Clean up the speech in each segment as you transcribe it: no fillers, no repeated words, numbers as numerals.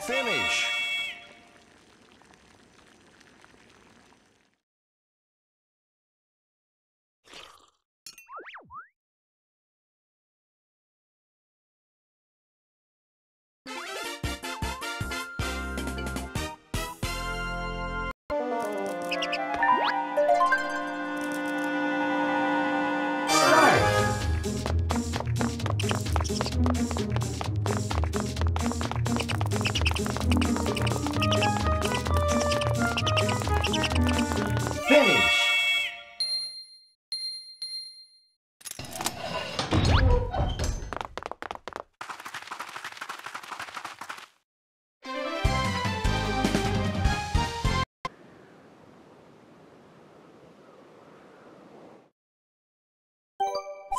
finish.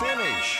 Finish.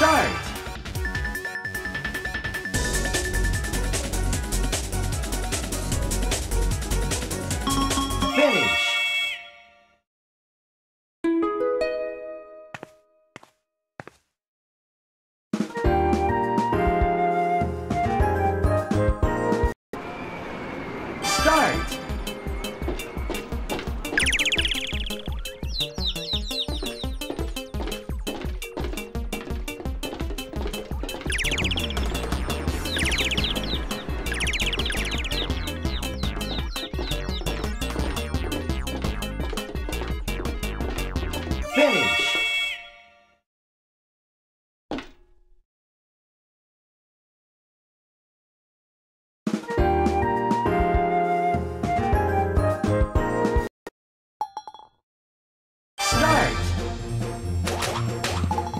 start! Finish! Start! Finish! Start! Start! Finish! Start! Start!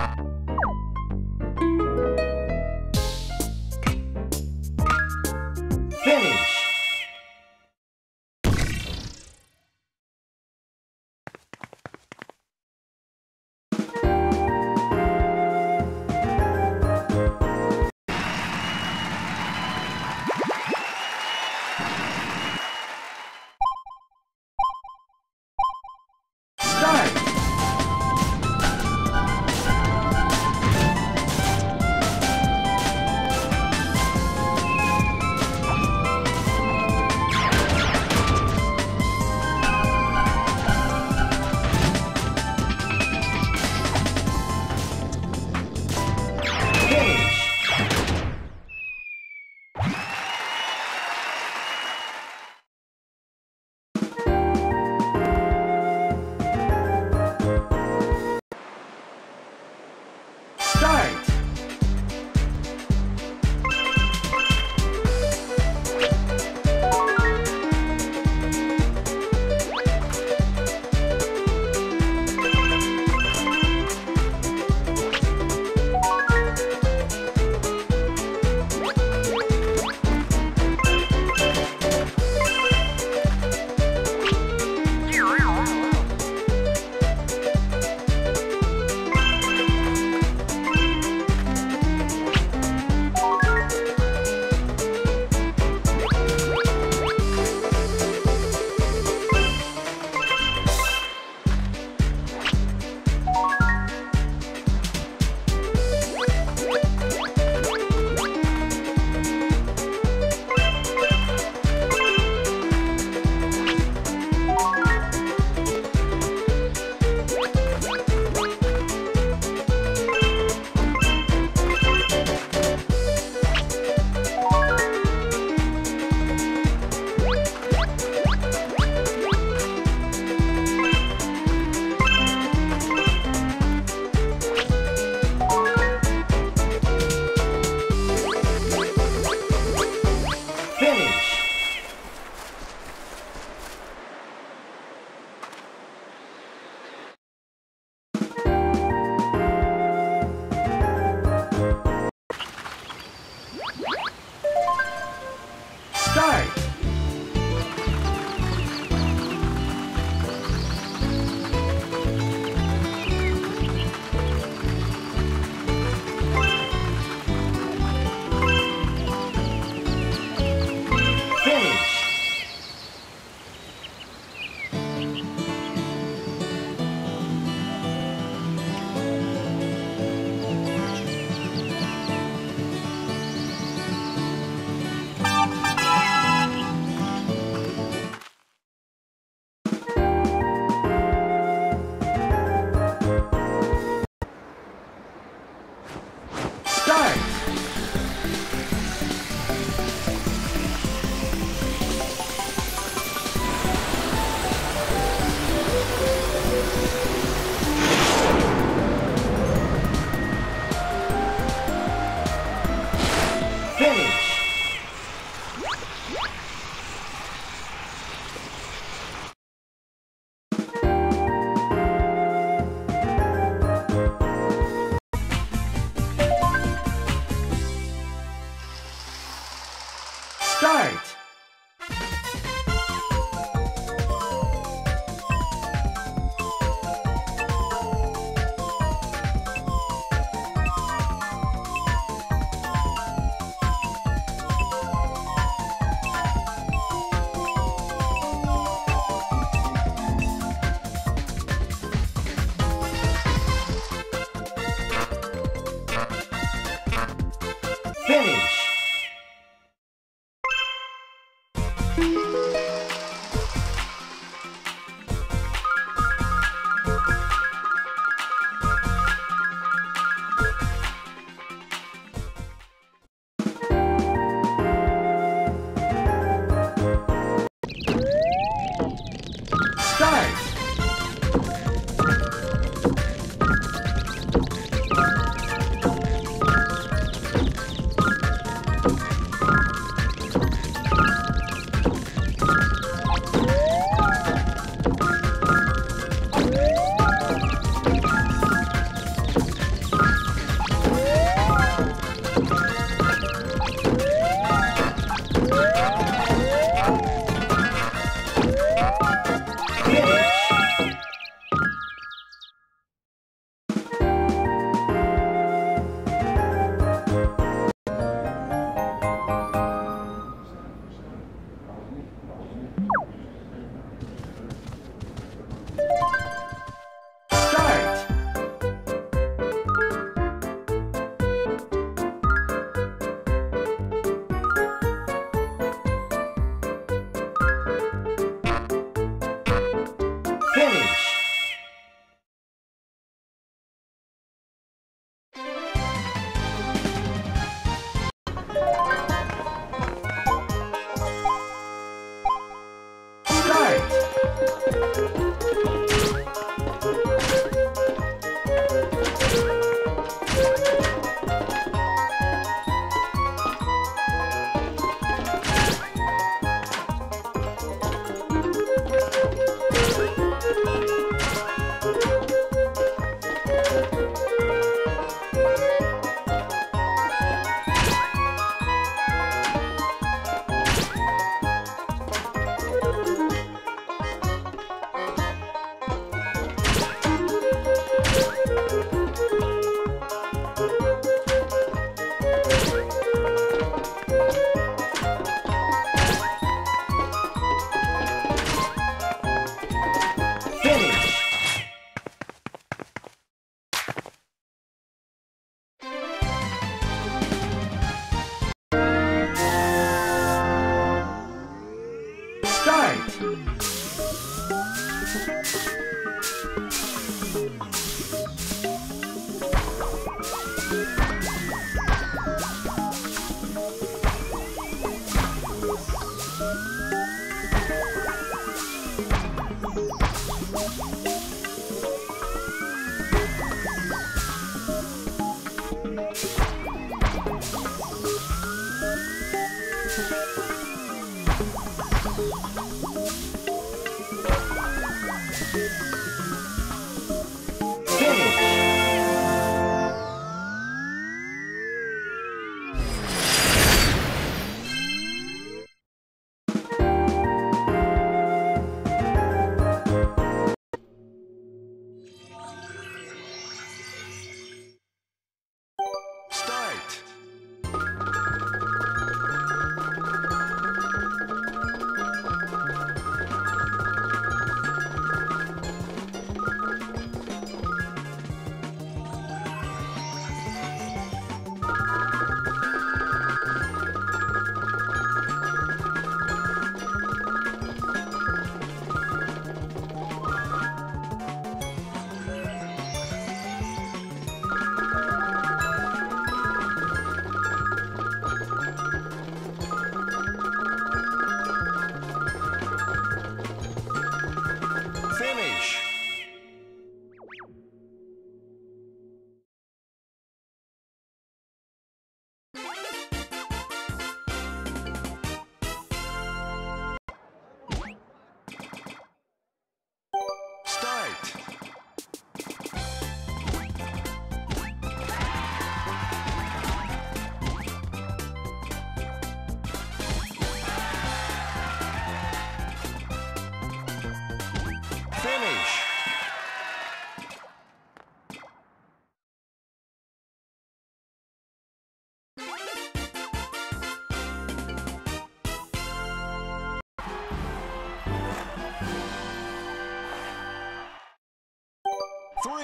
Start!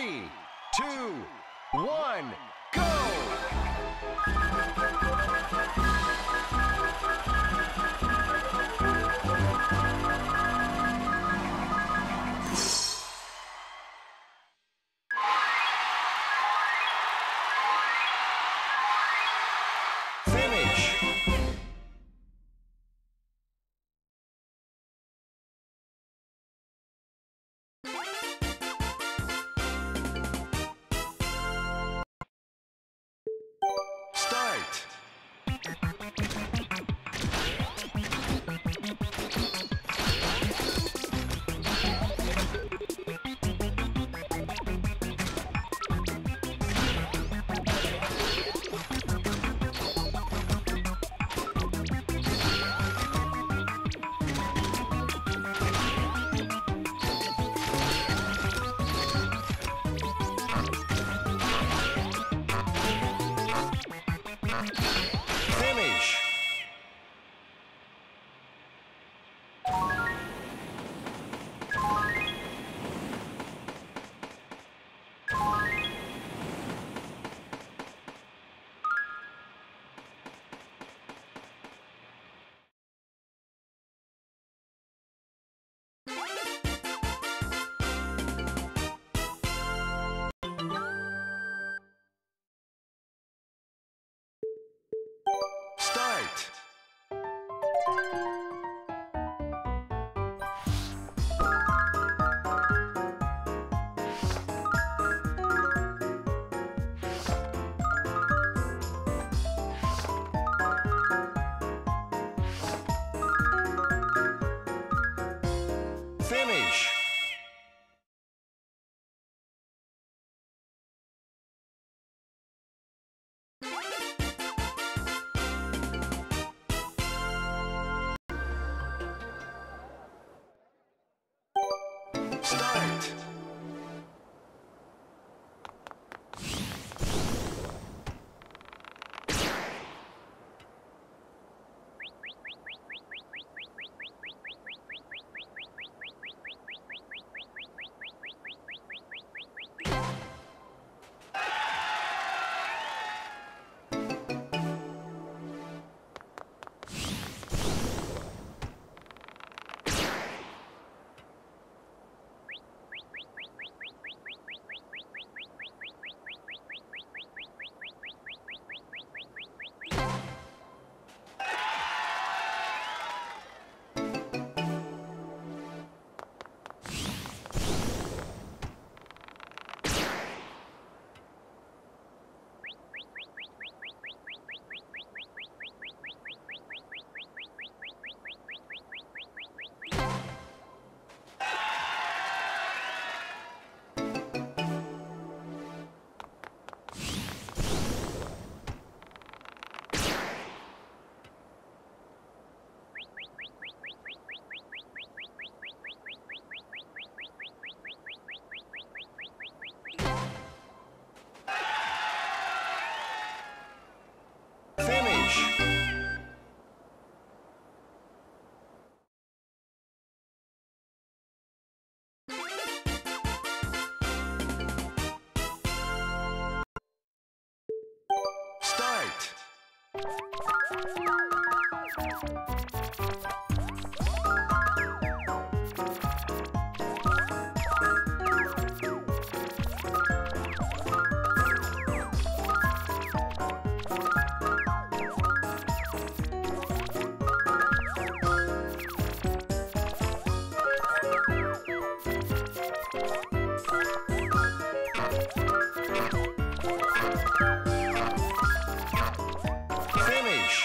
3, 2, 1, go! Finish! Finish! Finish!